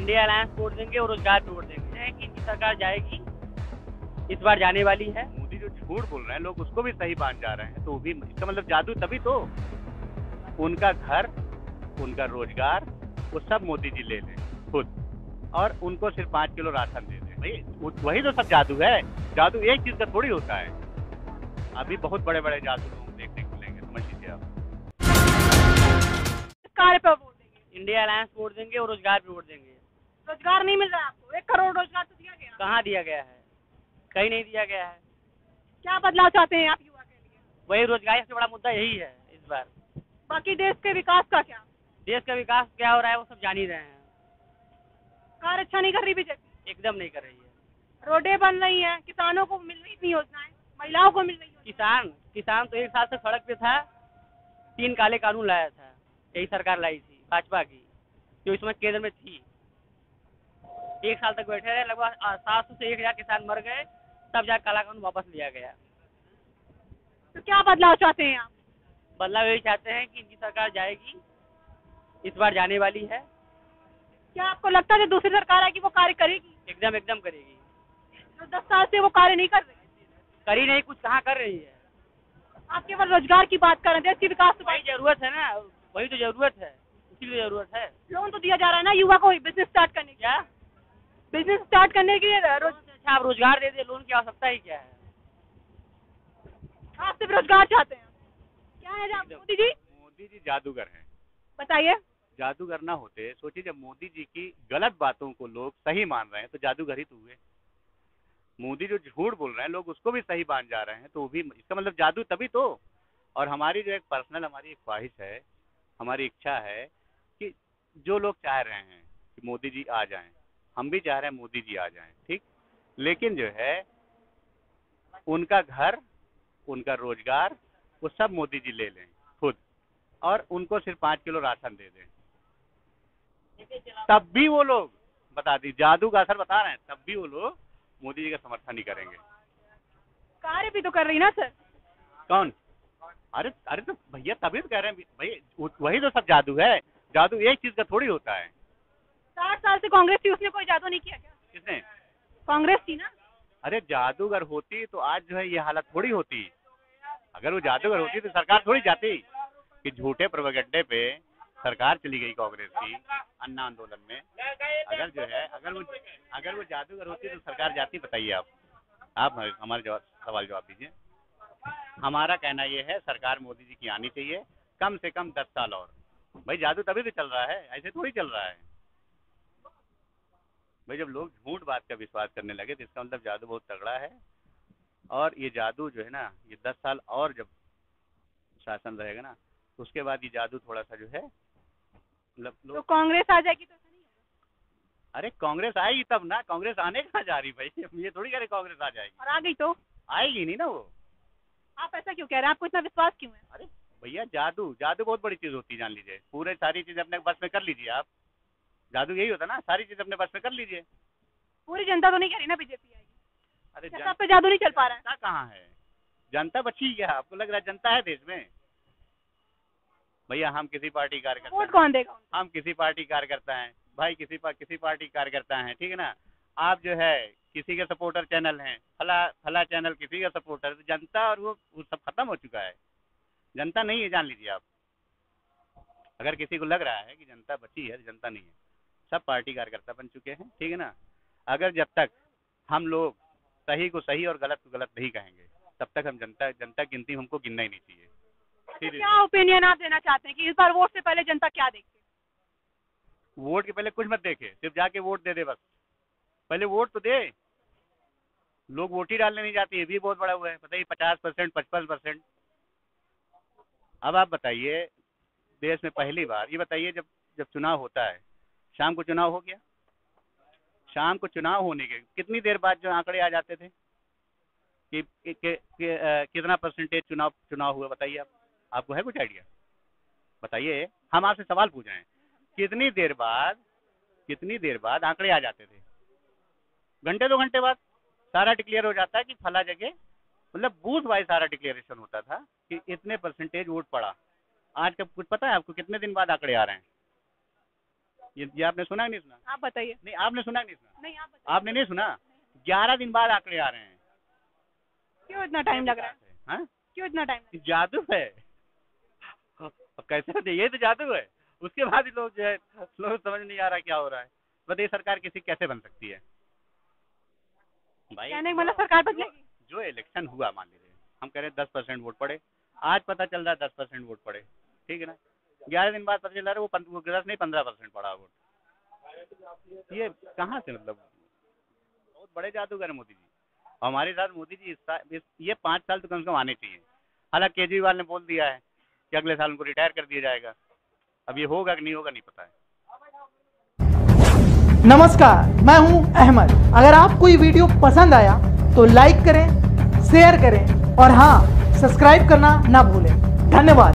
India alliance तोड़ देंगे और रोजगार तोड़ देंगे। इनकी सरकार जाएगी, इस बार जाने वाली है। मोदी जो झूठ बोल रहे हैं लोग उसको भी सही मान जा रहे हैं, तो भी इसका मतलब जादू। तभी तो उनका घर, उनका रोजगार, वो सब मोदी जी ले लें खुद, और उनको सिर्फ 5 किलो राशन दे दें। भाई वही तो सब जादू है। जादू एक चीज का थोड़ी होता है, अभी बहुत बड़े बड़े जादू देखने को मिलेंगे, समझ लीजिए आप। इंडिया अलायंस वोट देंगे और रोजगार भी वोट देंगे। रोजगार नहीं मिल रहा आपको? 1 करोड़ रोजगार तो दिया गया। कहाँ दिया गया है? कहीं नहीं दिया गया है। क्या बदलाव चाहते हैं आप युवा के लिए? वही रोजगार, सबसे बड़ा मुद्दा यही है इस बार। बाकी देश के विकास का क्या? देश का विकास क्या हो रहा है वो सब जान ही रहे हैं। कार्य अच्छा नहीं कर रही बीजेपी, एकदम नहीं कर रही है। रोडें बन रही हैं, किसानों को मिल रही थी योजनाएं, महिलाओं को मिल रही है। किसान तो 1 साल से सड़क पे था। 3 काले कानून लाया था, यही सरकार लाई थी भाजपा की, जो इसमें केंद्र में थी। 1 साल तक बैठे रहे, लगभग 700 से 1000 किसान मर गए, तब जाकर काला कानून वापस लिया गया। तो क्या बदलाव चाहते हैं आप? बदलाव यही चाहते हैं कि इनकी सरकार जाएगी, इस बार जाने वाली है। क्या आपको लगता है दूसरी सरकार आएगी वो कार्य करेगी? एकदम एकदम करेगी। तो 10 साल से वो कार्य नहीं कर रही, करी नहीं, कुछ कहाँ कर रही है? आप केवल रोजगार की बात कर रहे हैं, देश की विकास तो वही जरूरत है ना, वही तो जरूरत है, इसीलिए जरूरत है। लोन तो दिया जा रहा है ना युवा को बिजनेस स्टार्ट करने की, बिजनेस स्टार्ट करने के लिए। अच्छा आप रोजगार दे दे, लोन की आवश्यकता ही क्या है? आप सिर्फ रोजगार चाहते हैं। क्या है जादू? मोदी जी जादूगर हैं। बताइए। जादूगर ना होते, सोचिए जब मोदी जी की गलत बातों को लोग सही मान रहे हैं तो जादूगर ही तो हुए। मोदी जो झूठ बोल रहे हैं लोग उसको भी सही मान जा रहे हैं, तो भी इसका मतलब जादू। तभी तो। और हमारी जो एक पर्सनल हमारी एक ख्वाहिश है, हमारी इच्छा है कि जो लोग चाह रहे हैं कि मोदी जी आ जाएं, हम भी चाह रहे हैं मोदी जी आ जाएं, ठीक। लेकिन जो है उनका घर, उनका रोजगार, वो सब मोदी जी ले लें खुद, और उनको सिर्फ 5 किलो राशन दे दें, तब भी वो लोग बता दी जादू का असर बता रहे हैं, तब भी वो लोग मोदी जी का समर्थन नहीं करेंगे। कार्य भी तो कर रही ना सर। कौन? अरे तो भैया तभी तो कह रहे हैं भाई, वही तो सब जादू है। जादू एक चीज का थोड़ी होता है। 60 साल से कांग्रेस थी, उसने कोई जादू नहीं किया क्या? किसने? कांग्रेस थी ना। अरे जादूगर होती तो आज जो है ये हालत थोड़ी होती। अगर वो जादूगर होती तो सरकार थोड़ी जाती कि झूठे प्रोपेगेंडे पे सरकार चली गई कांग्रेस की अन्ना आंदोलन में। अगर जो है अगर वो जादूगर होती तो सरकार जाती। बताइए आप हमारे सवाल जवाब दीजिए। हमारा कहना ये है सरकार मोदी जी की आनी चाहिए, कम से कम 10 साल और। भाई जादू तभी तो चल रहा है, ऐसे थोड़ी चल रहा है भाई। जब लोग झूठ बात का विश्वास करने लगे तो इसका मतलब जादू बहुत तगड़ा है। और ये जादू जो है ना, ये 10 साल और जब शासन रहेगा ना, उसके बाद ये जादू थोड़ा सा जो है मतलब तो कांग्रेस आ जाएगी तो ऐसा नहीं होगा। अरे कांग्रेस आएगी तब ना, कांग्रेस आने कहाँ जा रही भाई, ये थोड़ी कह रही कांग्रेस आ जाएगी। और आ गई तो आएगी नहीं ना वो। आप ऐसा क्यों कह रहे हैं, आपको इतना विश्वास क्यों है? अरे भैया जादू बहुत बड़ी चीज होती है, जान लीजिए। पूरे सारी चीज अपने बस में कर लीजिए आप, जादू यही होता ना, सारी चीज अपने बस में कर लीजिए। पूरी जनता तो नहीं कह रही ना बीजेपी आएगी। अरे जनता पे जादू नहीं चल पा रहा है। कहाँ है जनता बची क्या? आपको लग रहा है जनता है देश में? भैया हम किसी पार्टी कार्यकर्ता, वोट कौन देगा? हम किसी पार्टी कार्यकर्ता है भाई, किसी पार्टी कार्यकर्ता है, ठीक है ना। आप जो है किसी के सपोर्टर चैनल हैं, फला चैनल किसी का सपोर्टर, तो जनता और वो सब खत्म हो चुका है। जनता नहीं है, जान लीजिए आप। अगर किसी को लग रहा है कि जनता बची है तो जनता नहीं है, सब पार्टी कार्यकर्ता बन चुके हैं, ठीक है ना। अगर जब तक हम लोग सही को सही और गलत को गलत नहीं कहेंगे तब तक हम जनता गिनती हमको गिनना ही नहीं चाहिए। अच्छा, क्या ओपिनियन आप देना चाहते हैं कि इस बार वोट से पहले जनता क्या देखे? वोट के पहले कुछ मत देखे, सिर्फ जाके वोट दे दे बस। पहले वोट तो दे, लोग वोट ही डालने नहीं जाते, ये भी बहुत बड़ा हुआ है। बताइए 50%, 55%। अब आप बताइए देश में पहली बार ये बताइए जब चुनाव होता है, शाम को चुनाव हो गया। शाम को चुनाव होने के कितनी देर बाद जो आंकड़े आ जाते थे कि कितना परसेंटेज चुनाव हुआ, बताइए आप। आपको है कुछ आइडिया? बताइए, हम आपसे सवाल पूछ रहे हैं, कितनी देर बाद आंकड़े आ जाते थे? घंटे 2 घंटे बाद सारा डिक्लेयर हो जाता है कि फला जगह, मतलब बूथ वाइज सारा डिक्लेरेशन होता था कि इतने परसेंटेज वोट पड़ा। आज का कुछ पता है आपको? कितने दिन बाद आंकड़े आ रहे हैं? ये आपने सुना कि नहीं सुना? आप बताइए। नहीं, आपने सुना कि नहीं सुना? नहीं, आप बताइए। आपने नहीं सुना? 11 दिन बाद आंकड़े आ रहे हैं। क्यों इतना टाइम लग रहा है? हाँ? क्यों इतना टाइम? जादू है। कैसे? ये तो जादू है। उसके बाद लोग जो है समझ नहीं आ रहा क्या हो रहा है। बताइए सरकार किसी कैसे बन सकती है भाई? मतलब सरकार बदलेगी। जो इलेक्शन हुआ, मान लीजिए हम कह रहे हैं 10% वोट पड़े, आज पता चल रहा है 10% वोट पड़े, ठीक है ना? 11 दिन बाद पता चल रहा है वो 10 नहीं 15% पड़ा वोट। ये कहाँ से, मतलब बहुत बड़े जादूगर है मोदी जी हमारे साथ। मोदी जी ये 5 साल तो कम से कम आने चाहिए। हालांकि केजरीवाल ने बोल दिया है कि अगले साल उनको रिटायर कर दिया जाएगा। अब ये होगा कि नहीं होगा नहीं पता है। नमस्कार, मैं हूं अहमद। अगर आपको ये वीडियो पसंद आया तो लाइक करें, शेयर करें और हाँ, सब्सक्राइब करना ना भूलें। धन्यवाद।